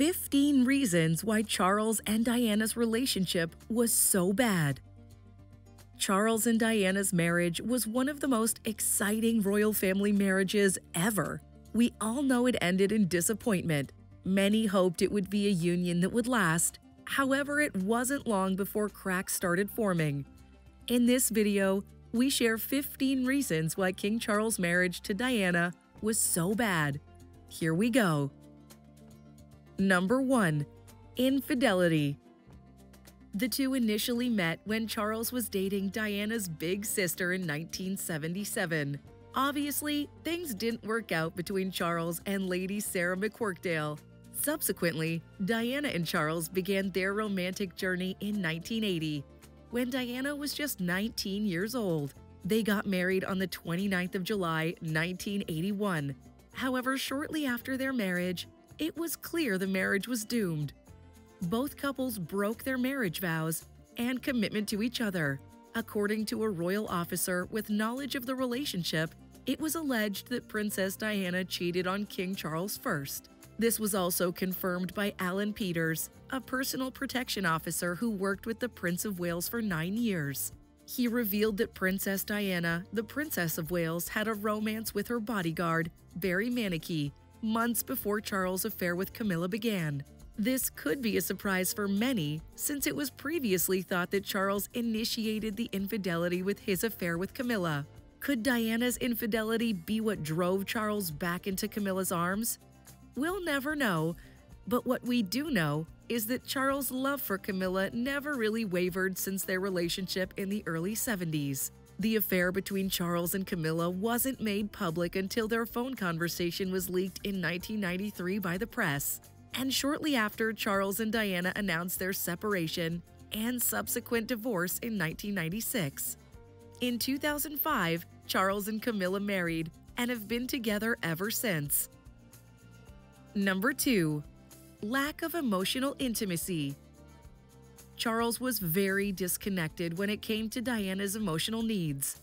15 reasons why Charles and Diana's relationship was so bad. Charles and Diana's marriage was one of the most exciting royal family marriages ever. We all know it ended in disappointment. Many hoped it would be a union that would last. However, it wasn't long before cracks started forming. In this video, we share 15 reasons why King Charles' marriage to Diana was so bad. Here we go. Number 1. Infidelity. The two initially met when Charles was dating Diana's big sister in 1977. Obviously, things didn't work out between Charles and Lady Sarah McQuirkdale. Subsequently, Diana and Charles began their romantic journey in 1980. When Diana was just 19 years old, they got married on the 29th of July, 1981. However, shortly after their marriage, it was clear the marriage was doomed. Both couples broke their marriage vows and commitment to each other. According to a royal officer with knowledge of the relationship, it was alleged that Princess Diana cheated on King Charles I. This was also confirmed by Alan Peters, a personal protection officer who worked with the Prince of Wales for 9 years. He revealed that Princess Diana, the Princess of Wales, had a romance with her bodyguard, Barry Manicky, months before Charles' affair with Camilla began. This could be a surprise for many, since it was previously thought that Charles initiated the infidelity with his affair with Camilla. Could Diana's infidelity be what drove Charles back into Camilla's arms? We'll never know, but what we do know is that Charles' love for Camilla never really wavered since their relationship in the early 70s. The affair between Charles and Camilla wasn't made public until their phone conversation was leaked in 1993 by the press. And shortly after, Charles and Diana announced their separation and subsequent divorce in 1996. In 2005, Charles and Camilla married and have been together ever since. Number 2. Lack of emotional intimacy. Charles was very disconnected when it came to Diana's emotional needs.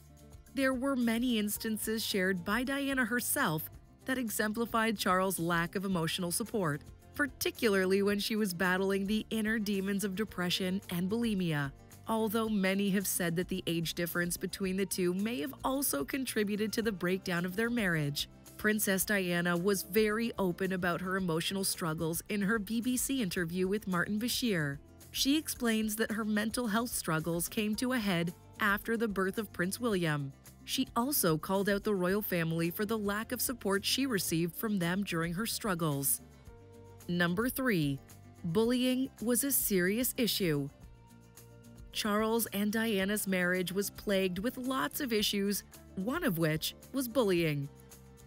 There were many instances shared by Diana herself that exemplified Charles' lack of emotional support, particularly when she was battling the inner demons of depression and bulimia. Although many have said that the age difference between the two may have also contributed to the breakdown of their marriage, Princess Diana was very open about her emotional struggles in her BBC interview with Martin Bashir. She explains that her mental health struggles came to a head after the birth of Prince William. She also called out the royal family for the lack of support she received from them during her struggles. Number 3. Bullying was a serious issue. Charles and Diana's marriage was plagued with lots of issues, one of which was bullying.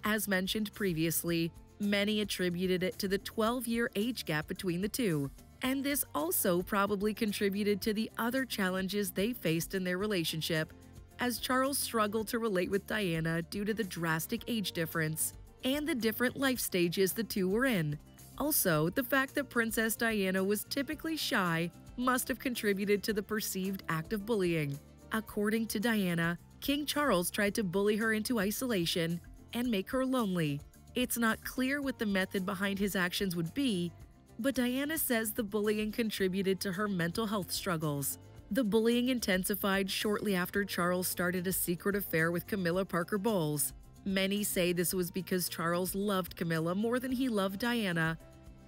As mentioned previously, many attributed it to the 12-year age gap between the two, and this also probably contributed to the other challenges they faced in their relationship, as Charles struggled to relate with Diana due to the drastic age difference and the different life stages the two were in. Also, the fact that Princess Diana was typically shy must have contributed to the perceived act of bullying. According to Diana, King Charles tried to bully her into isolation and make her lonely. It's not clear what the method behind his actions would be, but Diana says the bullying contributed to her mental health struggles. The bullying intensified shortly after Charles started a secret affair with Camilla Parker Bowles. Many say this was because Charles loved Camilla more than he loved Diana,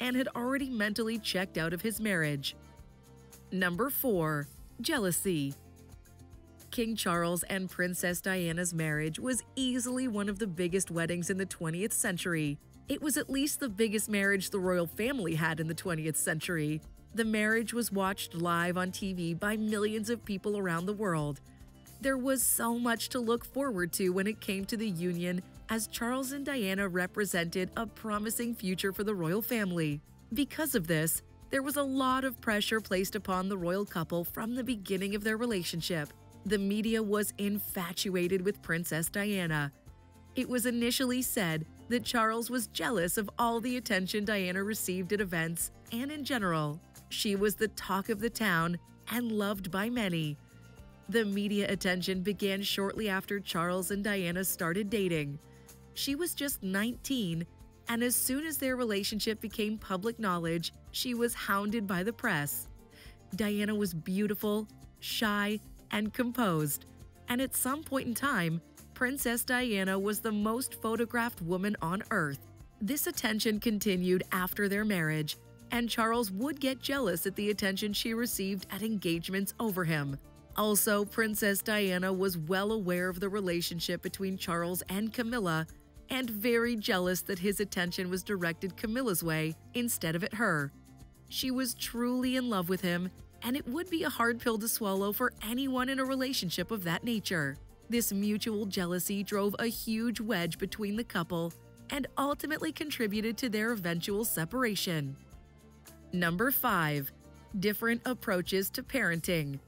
and had already mentally checked out of his marriage. Number 4. Jealousy. King Charles and Princess Diana's marriage was easily one of the biggest weddings in the 20th century. It was at least the biggest marriage the royal family had in the 20th century. The marriage was watched live on TV by millions of people around the world. There was so much to look forward to when it came to the union, as Charles and Diana represented a promising future for the royal family. Because of this, there was a lot of pressure placed upon the royal couple from the beginning of their relationship. The media was infatuated with Princess Diana. It was initially said that Charles was jealous of all the attention Diana received at events and in general. She was the talk of the town and loved by many. The media attention began shortly after Charles and Diana started dating. She was just 19, and as soon as their relationship became public knowledge, she was hounded by the press. Diana was beautiful, shy, and composed, and at some point in time, Princess Diana was the most photographed woman on earth. This attention continued after their marriage, and Charles would get jealous at the attention she received at engagements over him. Also, Princess Diana was well aware of the relationship between Charles and Camilla, and very jealous that his attention was directed Camilla's way instead of at her. She was truly in love with him, and it would be a hard pill to swallow for anyone in a relationship of that nature. This mutual jealousy drove a huge wedge between the couple and ultimately contributed to their eventual separation. Number 5. Different approaches to parenting.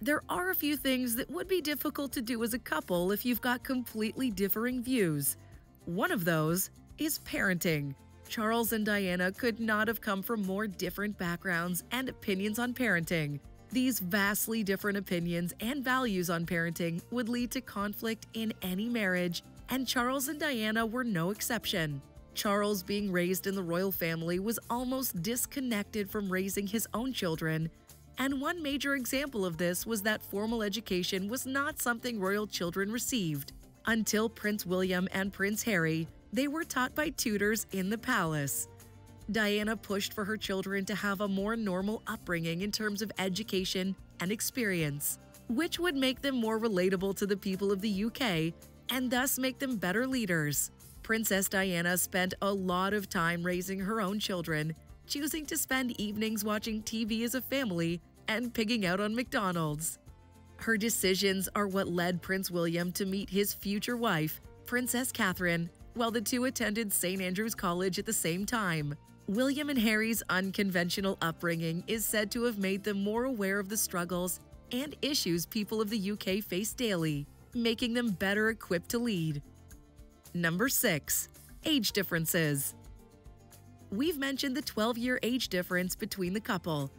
There are a few things that would be difficult to do as a couple if you've got completely differing views. One of those is parenting. Charles and Diana could not have come from more different backgrounds and opinions on parenting. These vastly different opinions and values on parenting would lead to conflict in any marriage, and Charles and Diana were no exception. Charles, being raised in the royal family, was almost disconnected from raising his own children, and one major example of this was that formal education was not something royal children received. Until Prince William and Prince Harry, they were taught by tutors in the palace. Diana pushed for her children to have a more normal upbringing in terms of education and experience, which would make them more relatable to the people of the UK and thus make them better leaders. Princess Diana spent a lot of time raising her own children, choosing to spend evenings watching TV as a family and pigging out on McDonald's. Her decisions are what led Prince William to meet his future wife, Princess Catherine, while the two attended St. Andrew's College at the same time. William and Harry's unconventional upbringing is said to have made them more aware of the struggles and issues people of the UK face daily, making them better equipped to lead. Number 6. Age differences. We've mentioned the 12-year age difference between the couple,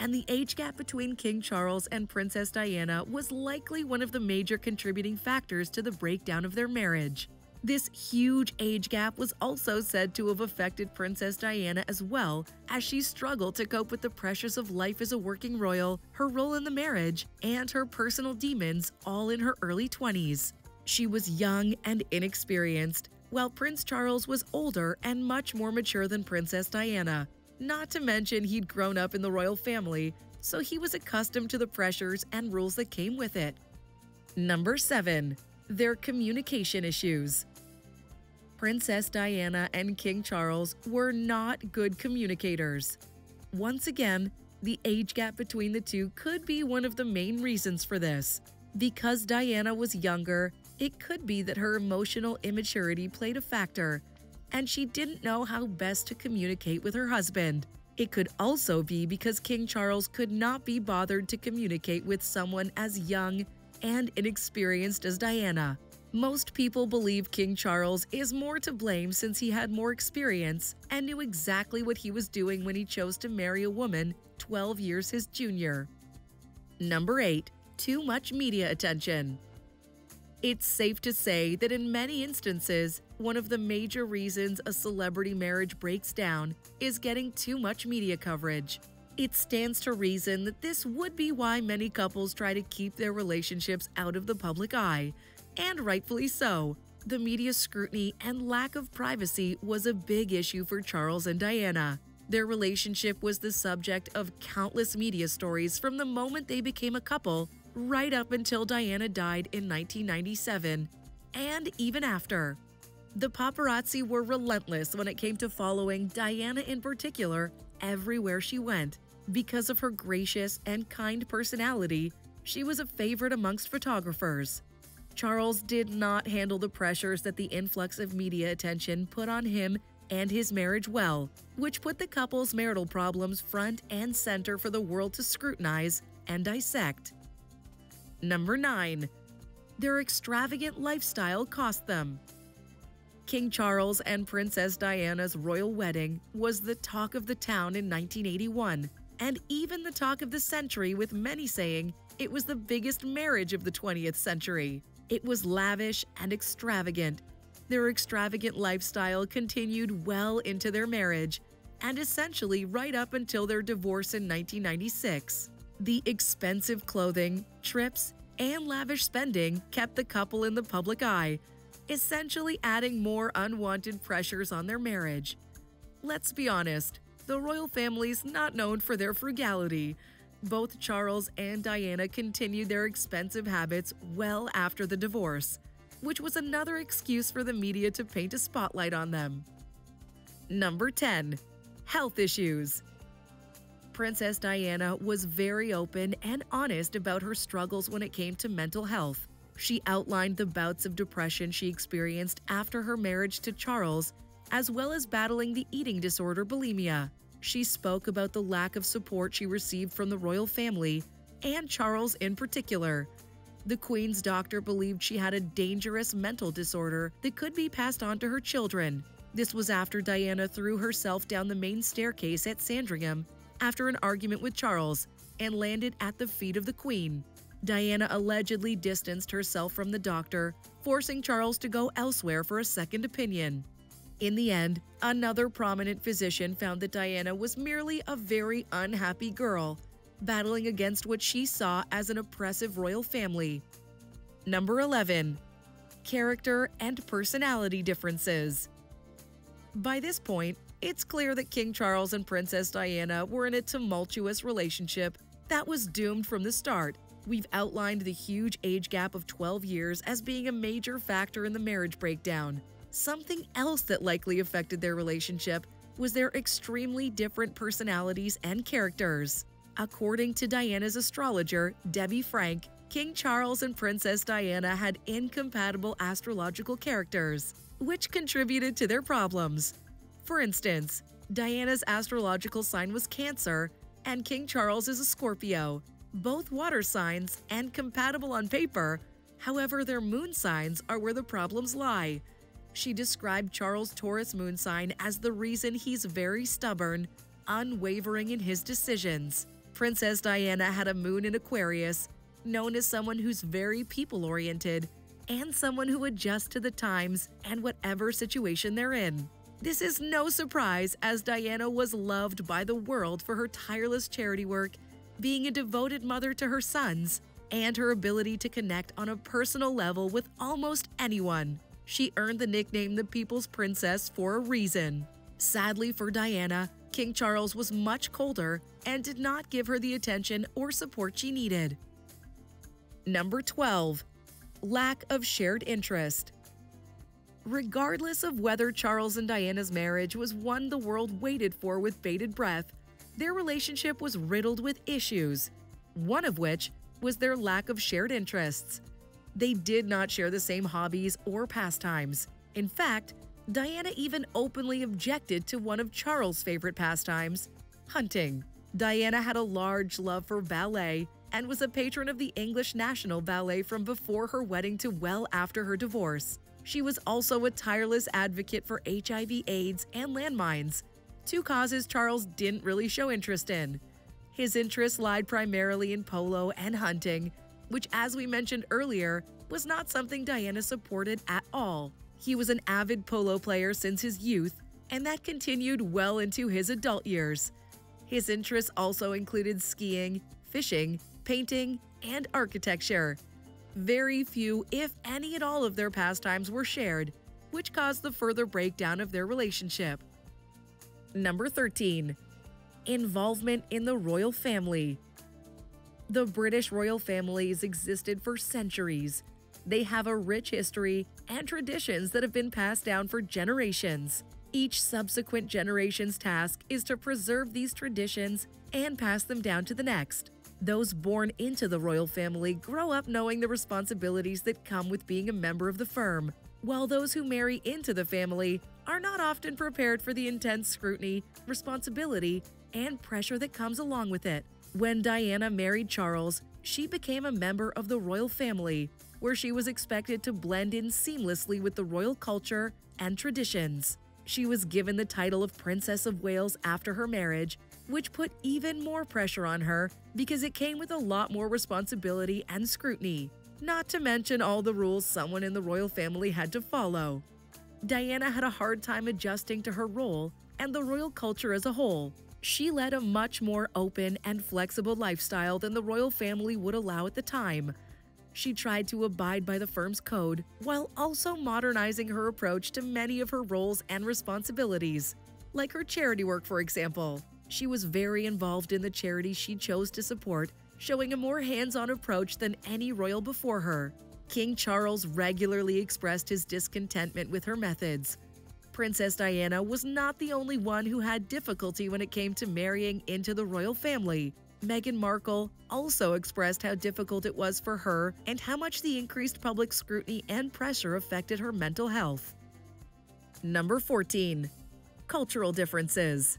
and the age gap between King Charles and Princess Diana was likely one of the major contributing factors to the breakdown of their marriage. This huge age gap was also said to have affected Princess Diana as well, as she struggled to cope with the pressures of life as a working royal, her role in the marriage, and her personal demons all in her early 20s. She was young and inexperienced, while Prince Charles was older and much more mature than Princess Diana. Not to mention he'd grown up in the royal family, so he was accustomed to the pressures and rules that came with it. Number 7. Their communication issues. Princess Diana and King Charles were not good communicators. Once again, the age gap between the two could be one of the main reasons for this. Because Diana was younger, it could be that her emotional immaturity played a factor, and she didn't know how best to communicate with her husband. It could also be because King Charles could not be bothered to communicate with someone as young and inexperienced as Diana. Most people believe King Charles is more to blame since he had more experience and knew exactly what he was doing when he chose to marry a woman 12 years his junior. Number 8. Too much media attention. It's safe to say that in many instances, one of the major reasons a celebrity marriage breaks down is getting too much media coverage. It stands to reason that this would be why many couples try to keep their relationships out of the public eye. And rightfully so. The media scrutiny and lack of privacy was a big issue for Charles and Diana. Their relationship was the subject of countless media stories from the moment they became a couple, right up until Diana died in 1997, and even after. The paparazzi were relentless when it came to following Diana in particular everywhere she went. Because of her gracious and kind personality, she was a favorite amongst photographers. Charles did not handle the pressures that the influx of media attention put on him and his marriage well, which put the couple's marital problems front and center for the world to scrutinize and dissect. Number 9. Their extravagant lifestyle cost them. King Charles and Princess Diana's royal wedding was the talk of the town in 1981, and even the talk of the century, with many saying it was the biggest marriage of the 20th century. It was lavish and extravagant, Their extravagant lifestyle continued well into their marriage, and essentially right up until their divorce in 1996. The expensive clothing, trips, and lavish spending kept the couple in the public eye, essentially adding more unwanted pressures on their marriage. Let's be honest, the royal family's not known for their frugality. Both Charles and Diana continued their expensive habits well after the divorce, which was another excuse for the media to paint a spotlight on them. Number 10. Health issues. Princess Diana was very open and honest about her struggles when it came to mental health. She outlined the bouts of depression she experienced after her marriage to Charles, as well as battling the eating disorder bulimia. She spoke about the lack of support she received from the royal family, and Charles in particular. The Queen's doctor believed she had a dangerous mental disorder that could be passed on to her children. This was after Diana threw herself down the main staircase at Sandringham after an argument with Charles and landed at the feet of the Queen. Diana allegedly distanced herself from the doctor, forcing Charles to go elsewhere for a second opinion. In the end, another prominent physician found that Diana was merely a very unhappy girl, battling against what she saw as an oppressive royal family. Number 11. Character and personality differences. By this point, it's clear that King Charles and Princess Diana were in a tumultuous relationship that was doomed from the start. We've outlined the huge age gap of 12 years as being a major factor in the marriage breakdown. Something else that likely affected their relationship was their extremely different personalities and characters. According to Diana's astrologer, Debbie Frank, King Charles and Princess Diana had incompatible astrological characters, which contributed to their problems. For instance, Diana's astrological sign was Cancer, and King Charles is a Scorpio, both water signs and compatible on paper. However, their moon signs are where the problems lie. She described Charles' Taurus moon sign as the reason he's very stubborn, unwavering in his decisions. Princess Diana had a moon in Aquarius, known as someone who's very people-oriented and someone who adjusts to the times and whatever situation they're in. This is no surprise, as Diana was loved by the world for her tireless charity work, being a devoted mother to her sons, and her ability to connect on a personal level with almost anyone. She earned the nickname the People's Princess for a reason. Sadly for Diana, King Charles was much colder and did not give her the attention or support she needed. Number 12. Lack of shared interest. Regardless of whether Charles and Diana's marriage was one the world waited for with bated breath, their relationship was riddled with issues, one of which was their lack of shared interests. They did not share the same hobbies or pastimes. In fact, Diana even openly objected to one of Charles' favorite pastimes, hunting. Diana had a large love for ballet and was a patron of the English National Ballet from before her wedding to well after her divorce. She was also a tireless advocate for HIV/AIDS and landmines, two causes Charles didn't really show interest in. His interests lied primarily in polo and hunting, which, as we mentioned earlier, was not something Diana supported at all. He was an avid polo player since his youth, and that continued well into his adult years. His interests also included skiing, fishing, painting, and architecture. Very few, if any at all, of their pastimes were shared, which caused the further breakdown of their relationship. Number 13. Involvement in the royal family. The British royal families existed for centuries. They have a rich history and traditions that have been passed down for generations. Each subsequent generation's task is to preserve these traditions and pass them down to the next. Those born into the royal family grow up knowing the responsibilities that come with being a member of the firm, while those who marry into the family are not often prepared for the intense scrutiny, responsibility, and pressure that comes along with it. When Diana married Charles, she became a member of the royal family, where she was expected to blend in seamlessly with the royal culture and traditions. She was given the title of Princess of Wales after her marriage, which put even more pressure on her because it came with a lot more responsibility and scrutiny, not to mention all the rules someone in the royal family had to follow. Diana had a hard time adjusting to her role and the royal culture as a whole. She led a much more open and flexible lifestyle than the royal family would allow at the time. She tried to abide by the firm's code while also modernizing her approach to many of her roles and responsibilities, like her charity work, for example. She was very involved in the charities she chose to support, showing a more hands-on approach than any royal before her. King Charles regularly expressed his discontentment with her methods. Princess Diana was not the only one who had difficulty when it came to marrying into the royal family. Meghan Markle also expressed how difficult it was for her and how much the increased public scrutiny and pressure affected her mental health. Number 14. Cultural differences.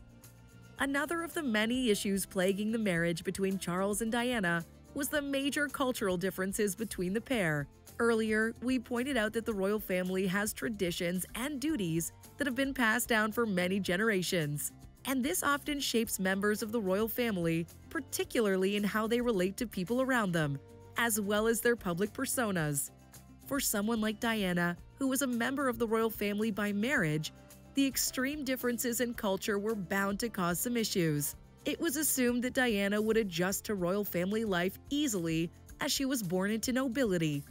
Another of the many issues plaguing the marriage between Charles and Diana was the major cultural differences between the pair. Earlier, we pointed out that the royal family has traditions and duties that have been passed down for many generations, and this often shapes members of the royal family, particularly in how they relate to people around them, as well as their public personas. For someone like Diana, who was a member of the royal family by marriage, the extreme differences in culture were bound to cause some issues. It was assumed that Diana would adjust to royal family life easily, as she was born into nobility.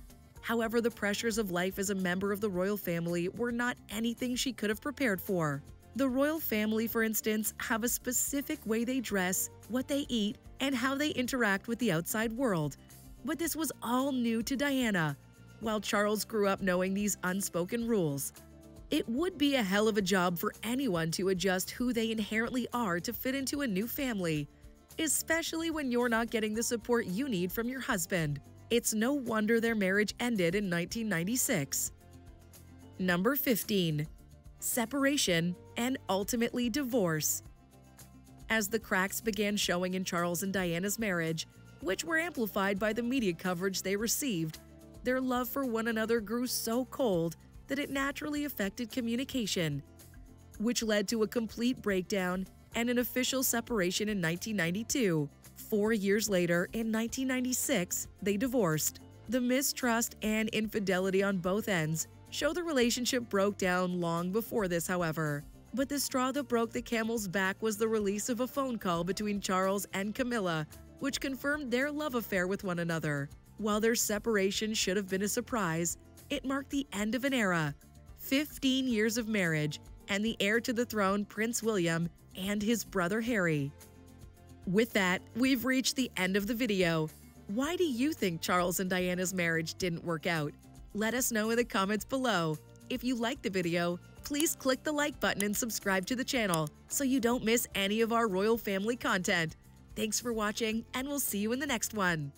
However, the pressures of life as a member of the royal family were not anything she could have prepared for. The royal family, for instance, have a specific way they dress, what they eat, and how they interact with the outside world. But this was all new to Diana, while Charles grew up knowing these unspoken rules. It would be a hell of a job for anyone to adjust who they inherently are to fit into a new family, especially when you're not getting the support you need from your husband. It's no wonder their marriage ended in 1996. Number 15. Separation and ultimately divorce. As the cracks began showing in Charles and Diana's marriage, which were amplified by the media coverage they received, their love for one another grew so cold that it naturally affected communication, which led to a complete breakdown and an official separation in 1992. 4 years later, in 1996, they divorced. The mistrust and infidelity on both ends show the relationship broke down long before this, however. But the straw that broke the camel's back was the release of a phone call between Charles and Camilla, which confirmed their love affair with one another. While their separation should have been a surprise, it marked the end of an era, 15 years of marriage, and the heir to the throne, Prince William, and his brother Harry. With that, we've reached the end of the video. Why do you think Charles and Diana's marriage didn't work out? Let us know in the comments below. If you liked the video, please click the like button and subscribe to the channel so you don't miss any of our royal family content. Thanks for watching, and we'll see you in the next one.